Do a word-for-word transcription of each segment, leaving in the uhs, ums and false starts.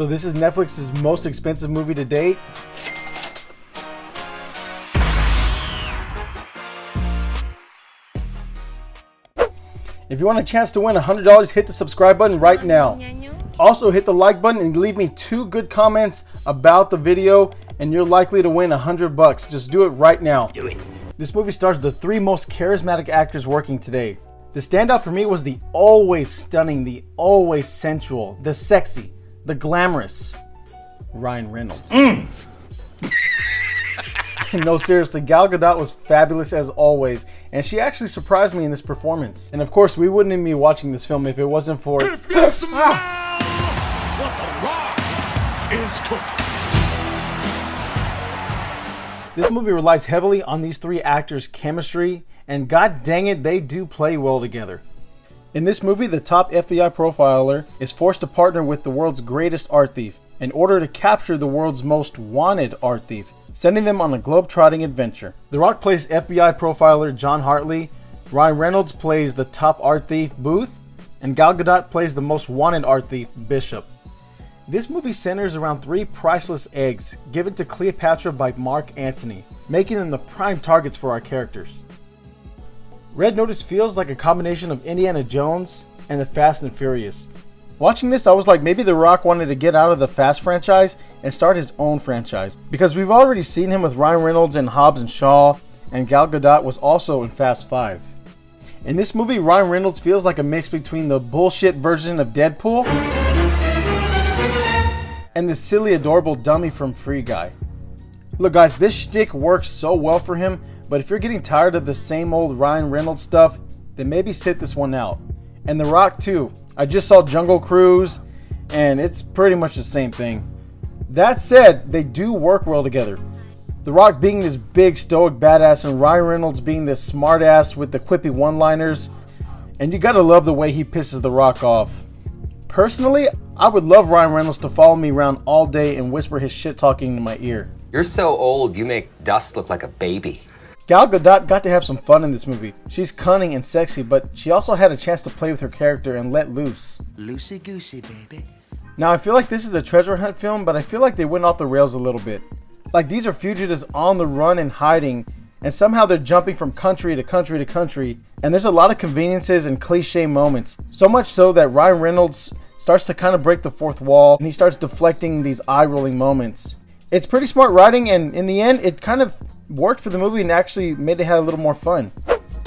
So this is Netflix's most expensive movie to date. If you want a chance to win one hundred dollars, hit the subscribe button right now. Also hit the like button and leave me two good comments about the video and you're likely to win one hundred bucks. Just do it right now. Do it. This movie stars the three most charismatic actors working today. The standout for me was the always stunning, the always sensual, the sexy, the glamorous Ryan Reynolds. Mm. No, seriously, Gal Gadot was fabulous as always, and she actually surprised me in this performance. And of course, we wouldn't be watching this film if it wasn't for... If you smell what the Rock is cooking. This movie relies heavily on these three actors' chemistry, and god dang it, they do play well together. In this movie, the top F B I profiler is forced to partner with the world's greatest art thief in order to capture the world's most wanted art thief, sending them on a globe-trotting adventure. The Rock plays F B I profiler John Hartley, Ryan Reynolds plays the top art thief Booth, and Gal Gadot plays the most wanted art thief Bishop. This movie centers around three priceless eggs given to Cleopatra by Mark Antony, making them the prime targets for our characters. Red Notice feels like a combination of Indiana Jones and the Fast and Furious. Watching this, I was like, maybe The Rock wanted to get out of the Fast franchise and start his own franchise, because we've already seen him with Ryan Reynolds in Hobbs and Shaw, and Gal Gadot was also in Fast Five. In this movie, Ryan Reynolds feels like a mix between the bullshit version of Deadpool and the silly, adorable dummy from Free Guy. Look guys, this shtick works so well for him, but if you're getting tired of the same old Ryan Reynolds stuff, then maybe sit this one out. And The Rock too. I just saw Jungle Cruise, and it's pretty much the same thing. That said, they do work well together. The Rock being this big stoic badass and Ryan Reynolds being this smartass with the quippy one-liners. And you gotta love the way he pisses The Rock off. Personally, I would love Ryan Reynolds to follow me around all day and whisper his shit talking to my ear. You're so old, you make dust look like a baby. Gal Gadot got to have some fun in this movie. She's cunning and sexy, but she also had a chance to play with her character and let loose. Loosey goosey, baby. Now, I feel like this is a treasure hunt film, but I feel like they went off the rails a little bit. Like, these are fugitives on the run and hiding, and somehow they're jumping from country to country to country, and there's a lot of conveniences and cliche moments. So much so that Ryan Reynolds starts to kind of break the fourth wall, and he starts deflecting these eye-rolling moments. It's pretty smart writing, and in the end, it kind of worked for the movie and actually made it have a little more fun.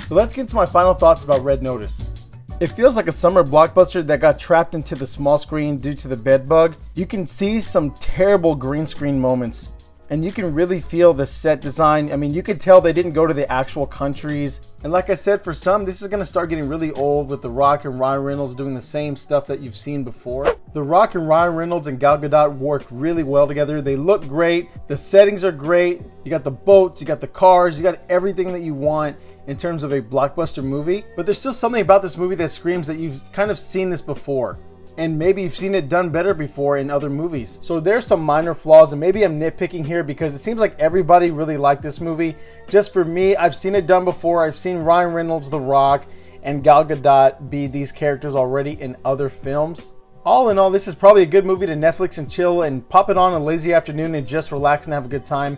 So let's get to my final thoughts about Red Notice. It feels like a summer blockbuster that got trapped into the small screen due to the bed bug. You can see some terrible green screen moments, and you can really feel the set design. I mean, you could tell they didn't go to the actual countries. And like I said, for some, this is gonna start getting really old with The Rock and Ryan Reynolds doing the same stuff that you've seen before. The Rock and Ryan Reynolds and Gal Gadot work really well together. They look great, the settings are great. You got the boats, you got the cars, you got everything that you want in terms of a blockbuster movie. But there's still something about this movie that screams that you've kind of seen this before. And maybe you've seen it done better before in other movies. So there's some minor flaws, and maybe I'm nitpicking here because it seems like everybody really liked this movie. Just for me, I've seen it done before. I've seen Ryan Reynolds, The Rock, and Gal Gadot be these characters already in other films. All in all, this is probably a good movie to Netflix and chill and pop it on a lazy afternoon and just relax and have a good time.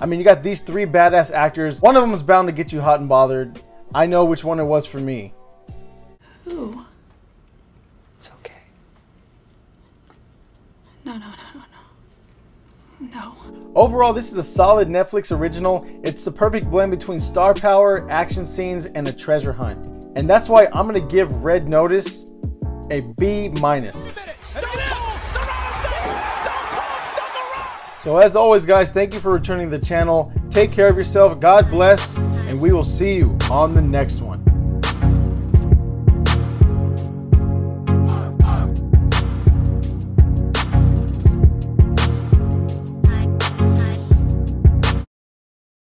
I mean, you got these three badass actors. One of them is bound to get you hot and bothered. I know which one it was for me. Ooh. It's okay. No, no, no, no, no. Overall, this is a solid Netflix original. It's the perfect blend between star power, action scenes, and a treasure hunt. And that's why I'm gonna give Red Notice a B minus. So as always, guys, thank you for returning to the channel. Take care of yourself, God bless, and we will see you on the next one.